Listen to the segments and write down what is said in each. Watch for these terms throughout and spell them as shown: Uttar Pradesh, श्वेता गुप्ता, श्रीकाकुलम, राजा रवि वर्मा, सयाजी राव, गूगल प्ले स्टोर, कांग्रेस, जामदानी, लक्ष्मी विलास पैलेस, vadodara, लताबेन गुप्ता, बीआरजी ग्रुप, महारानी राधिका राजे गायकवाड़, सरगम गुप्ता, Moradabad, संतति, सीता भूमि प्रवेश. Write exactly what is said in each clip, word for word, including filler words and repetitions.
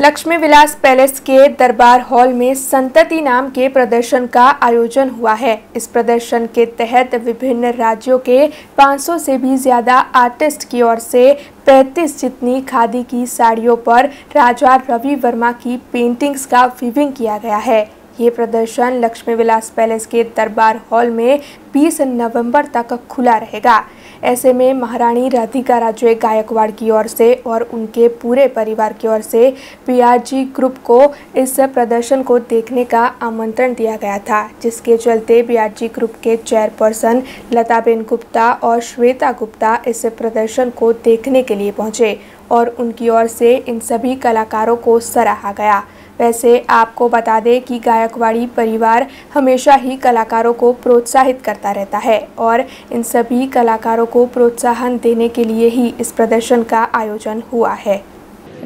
लक्ष्मी विलास पैलेस के दरबार हॉल में संतति नाम के प्रदर्शन का आयोजन हुआ है। इस प्रदर्शन के तहत विभिन्न राज्यों के पाँच सौ से भी ज़्यादा आर्टिस्ट की ओर से पैंतीस जितनी खादी की साड़ियों पर राजा रवि वर्मा की पेंटिंग्स का वीविंग किया गया है। ये प्रदर्शन लक्ष्मी विलास पैलेस के दरबार हॉल में बीस नवंबर तक खुला रहेगा। ऐसे में महारानी राधिका राजे गायकवाड़ की ओर से और उनके पूरे परिवार की ओर से बीआरजी ग्रुप को इस प्रदर्शन को देखने का आमंत्रण दिया गया था, जिसके चलते बीआरजी ग्रुप के चेयरपर्सन लताबेन गुप्ता और श्वेता गुप्ता इस प्रदर्शन को देखने के लिए पहुंचे और उनकी ओर से इन सभी कलाकारों को सराहा गया। वैसे आपको बता दें कि गायकवाड़ी परिवार हमेशा ही कलाकारों को प्रोत्साहित करता रहता है और इन सभी कलाकारों को प्रोत्साहन देने के लिए ही इस प्रदर्शन का आयोजन हुआ है।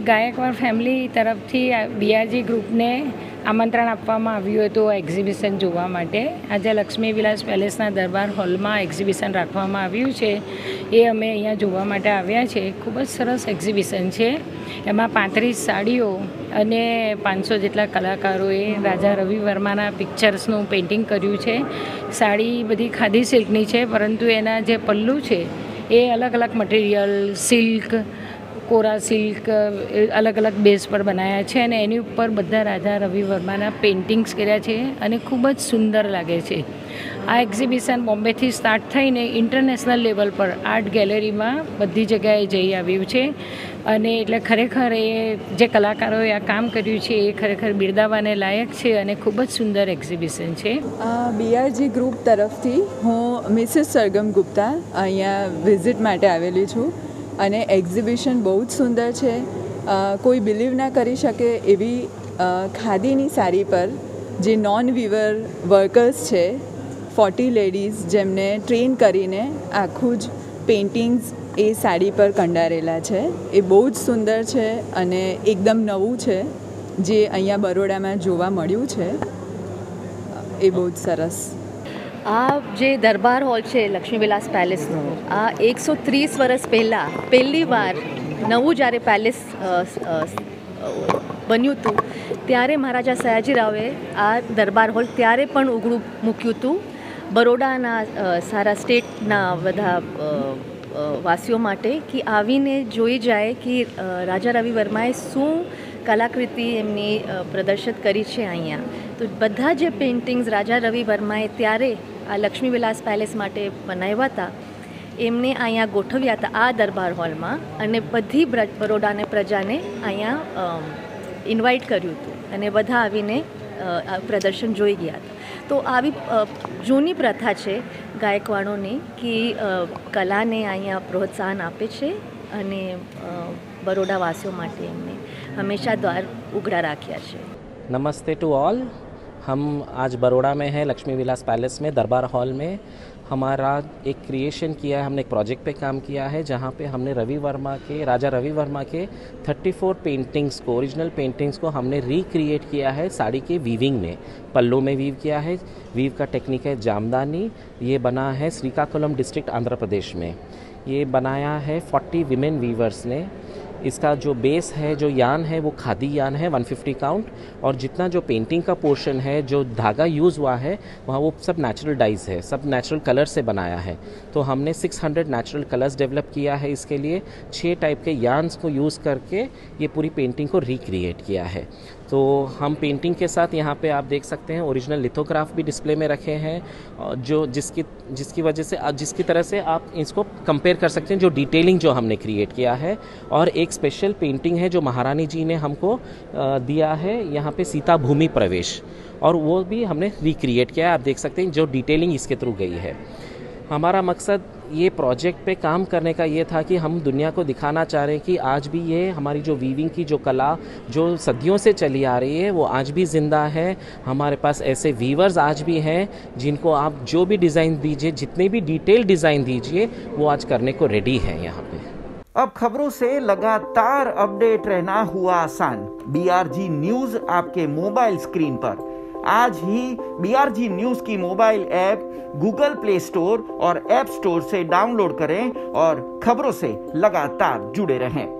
गायकवाड़ फैमिली तरफथी बीआरजी ग्रुप ने आमंत्रण आपवामां आव्युं हतुं एक्जिबिशन जोवा माटे। आज लक्ष्मी विलास पैलेसना दरबार हॉल में एक्जिबिशन राखवामां आव्युं छे। ये अमे अहींया जोवा माटे आव्या छे। खूब ज सरस एक्जिबिशन छे। एमां पैंतीस साड़ीओ अने पाँच सौ जेटला कलाकारोए राजा रवि वर्माना पिक्चर्सनुं पेंटिंग कर्युं छे। साड़ी बधी खादी सिल्कनी छे, परंतु एना जे पल्लू छे ए अलग अलग मटीरियल सिल्क कोरा सिल्क अलग अलग बेस पर बनाया है और एनी पर बधा राजा रवि वर्मा पेंटिंग्स कर्या छे अने खूब ज सुंदर लगे छे। आ एक्जिबिशन बॉम्बे थी स्टार्ट थईने इंटरनेशनल लेवल पर आर्ट गैलरी में बधी जगह जई आव्युं छे अने एटले खरेखर ए जे कलाकारोए आ काम कर्युं छे ए खरेखर बिरदावाने लायक छे अने खूब ज सुंदर एक्जिबिशन छे। बीआरजी ग्रुप तरफथी हूँ मिसेस सरगम गुप्ता अहींया विजिट माटे आवेली छूँ। अने एक्जिबिशन बहुत सुंदर है। कोई बिलीव ना करी शके एवी खादी नी साड़ी पर जे नॉन वीवर वर्कर्स है फोर्टी लेडीज जेमने ट्रेन करीने आखूज पेंटिंग्स ए साड़ी पर कंडारेला है। ए बहुत सुंदर है अने एकदम नवू है जे अहींया बरोड़ा में जोवा मळ्युं छे। ए बहुत सरस आ जे दरबार हॉल है लक्ष्मी विलास पैलेस नो आ एक सौ तीस वर्ष पहला पहली बार नवू जारे पैलेस बन्यु तू त्यारे महाराजा सयाजी रावे आ दरबार हॉल त्यारे पण उघडू मूक्यु तू बरोडाना सारा स्टेटना बधा वासीओ माटे कि आवीने जोई जाए कि राजा रवि वर्माए शू कलाकृति एमनी प्रदर्शित करी छे। अहींया तो बधा जे पेंटिंग्स राजा रवि वर्माए त्यारे आ लक्ष्मी विलास पैलेस माटे बनाव्या था एमने अहींया गोठव्या था आ दरबार हॉल में अने बधी बरोडा ने प्रजा ने अहींया इन्वाइट कर्युं हतुं अने बधा आवीने प्रदर्शन जोई गया था। तो आवी जूनी प्रथा छे गायकवाड़ोनी कि कला ने अहींया प्रोत्साहन आपे छे अने बरोडावासीओ माटे एमने हमेशा द्वार उघड़ा राख्या छे। नमस्ते टू ऑल। हम आज बरोड़ा में हैं, लक्ष्मी विलास पैलेस में दरबार हॉल में हमारा एक क्रिएशन किया है। हमने एक प्रोजेक्ट पे काम किया है जहाँ पे हमने रवि वर्मा के राजा रवि वर्मा के चौंतीस पेंटिंग्स को ओरिजिनल पेंटिंग्स को हमने रिक्रिएट किया है। साड़ी के वीविंग में पल्लों में वीव किया है। वीव का टेक्निक है जामदानी। ये बना है श्रीकाकुलम डिस्ट्रिक्ट आंध्र प्रदेश में। ये बनाया है चालीस विमेन वीवर्स ने। इसका जो बेस है जो यान है वो खादी यान है एक सौ पचास काउंट और जितना जो पेंटिंग का पोर्शन है जो धागा यूज़ हुआ है वहाँ वो सब नेचुरल डाइज है, सब नेचुरल कलर से बनाया है। तो हमने छह सौ नेचुरल कलर्स डेवलप किया है। इसके लिए छः टाइप के यान्स को यूज़ करके ये पूरी पेंटिंग को रिक्रिएट किया है। तो हम पेंटिंग के साथ यहाँ पे आप देख सकते हैं ओरिजिनल लिथोग्राफ भी डिस्प्ले में रखे हैं जो जिसकी जिसकी वजह से जिसकी तरह से आप इसको कंपेयर कर सकते हैं जो डिटेलिंग जो हमने क्रिएट किया है। और एक स्पेशल पेंटिंग है जो महारानी जी ने हमको दिया है यहाँ पे सीता भूमि प्रवेश, और वो भी हमने रिक्रिएट किया है। आप देख सकते हैं जो डिटेलिंग इसके थ्रू गई है। हमारा मकसद ये प्रोजेक्ट पे काम करने का ये था कि हम दुनिया को दिखाना चाह रहे हैं कि आज भी ये हमारी जो वीविंग की जो कला जो सदियों से चली आ रही है वो आज भी ज़िंदा है। हमारे पास ऐसे वीवर्स आज भी हैं जिनको आप जो भी डिज़ाइन दीजिए, जितने भी डिटेल डिज़ाइन दीजिए, वो आज करने को रेडी है यहाँ पे। अब खबरों से लगातार अपडेट रहना हुआ आसान। बीआरजी न्यूज़ आपके मोबाइल स्क्रीन पर। आज ही बीआरजी न्यूज़ की mobile app गूगल प्ले स्टोर और ऐप स्टोर से डाउनलोड करें और खबरों से लगातार जुड़े रहें।